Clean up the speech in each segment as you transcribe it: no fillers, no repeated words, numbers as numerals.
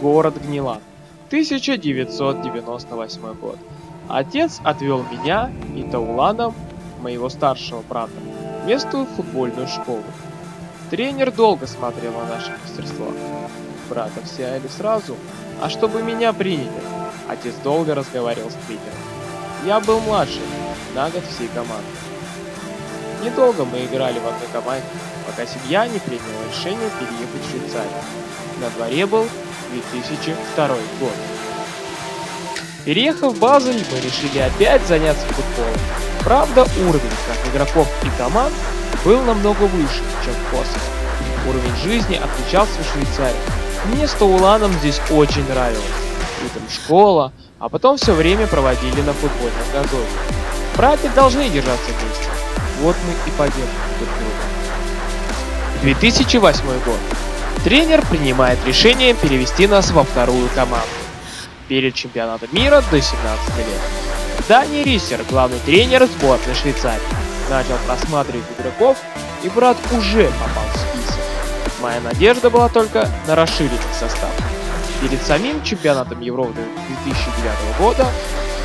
Город гнила. 1998 год. Отец отвел меня и Таулана, моего старшего брата, в местную футбольную школу. Тренер долго смотрел на наше мастерство. Брата все или сразу, а чтобы меня приняли. Отец долго разговаривал с тренером. Я был младший, на год всей команды. Недолго мы играли в одной команде, пока семья не приняла решение переехать в Швейцарию. На дворе был 2002 год. Переехав в Базель, мы решили опять заняться футболом. Правда, уровень как игроков и команд был намного выше, чем в Косово. Уровень жизни отличался в Швейцарии. Мне с Тауланом здесь очень нравилось. Утром школа, а потом все время проводили на футбольном газоне. Братья должны держаться вместе. Вот мы и поддерживаем друг друга. 2008 год. Тренер принимает решение перевести нас во вторую команду. Перед чемпионатом мира до 17 лет. Дани Рисер, главный тренер сборной Швейцарии, начал просматривать игроков, и брат уже попал в список. Моя надежда была только на расширенный состав. Перед самим чемпионатом Европы 2009 года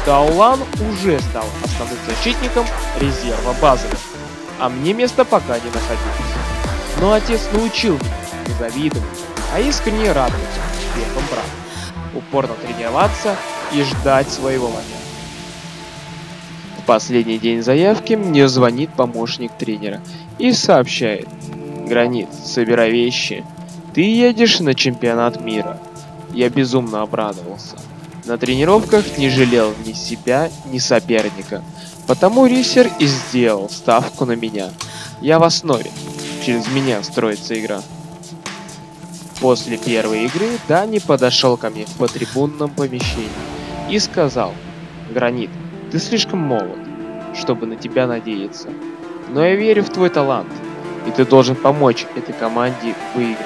Даулан уже стал основным защитником резерва Базеля, а мне места пока не находилось. Но отец научил меня не завидовать, а искренне радоваться успехам брата, упорно тренироваться и ждать своего момента. В последний день заявки мне звонит помощник тренера и сообщает: «Гранит, собирай вещи, ты едешь на чемпионат мира». Я безумно обрадовался. На тренировках не жалел ни себя, ни соперника. Потому Рисер и сделал ставку на меня. Я в основе. Через меня строится игра. После первой игры Дани подошел ко мне по трибунном помещению и сказал: «Гранит, ты слишком молод, чтобы на тебя надеяться. Но я верю в твой талант, и ты должен помочь этой команде выиграть».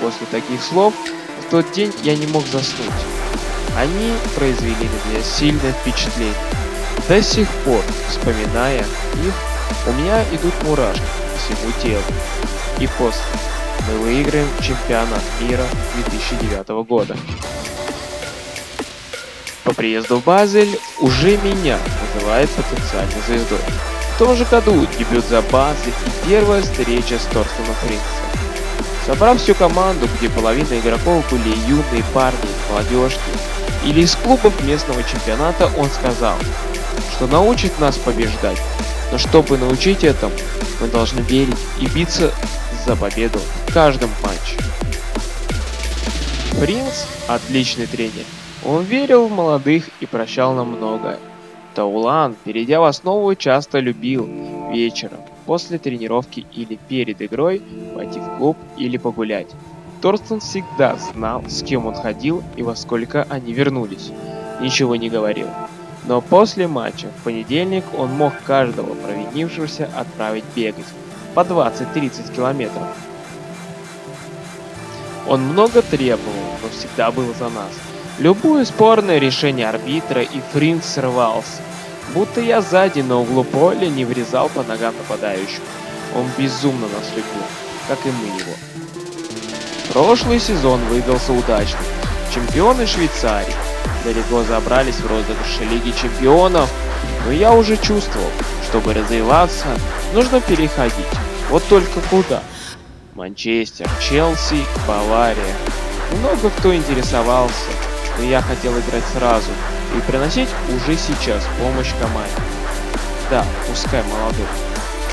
После таких слов в тот день я не мог заснуть. Они произвели на меня сильное впечатление. До сих пор, вспоминая их, у меня идут мурашки по всему телу. И после мы выиграем чемпионат мира 2009 года. По приезду в Базель уже меня называют потенциальной звездой. В том же году дебют за Базель и первая встреча с Торстоном Фриксом. Собрав всю команду, где половина игроков были юные парни и молодежки, или из клубов местного чемпионата, он сказал, что научит нас побеждать, но чтобы научить этому, мы должны верить и биться за победу в каждом матче. Принц – отличный тренер, он верил в молодых и прощал нам многое. Таулан, перейдя в основу, часто любил вечером, после тренировки или перед игрой, пойти в клуб или погулять. Торстон всегда знал, с кем он ходил и во сколько они вернулись. Ничего не говорил. Но после матча в понедельник он мог каждого провинившегося отправить бегать по 20-30 километров. Он много требовал, но всегда был за нас. Любое спорное решение арбитра, и Фринц срывался. Будто я сзади на углу поля не врезал по ногам нападающему. Он безумно нас любил, как и мы его. Прошлый сезон выдался удачным. Чемпионы Швейцарии далеко забрались в розыгрыше Лиги Чемпионов, но я уже чувствовал, чтобы развиваться, нужно переходить. Вот только куда? Манчестер, Челси, Бавария. Много кто интересовался, но я хотел играть сразу и приносить уже сейчас помощь команде. Да, пускай молодой.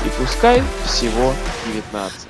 И пускай всего 19.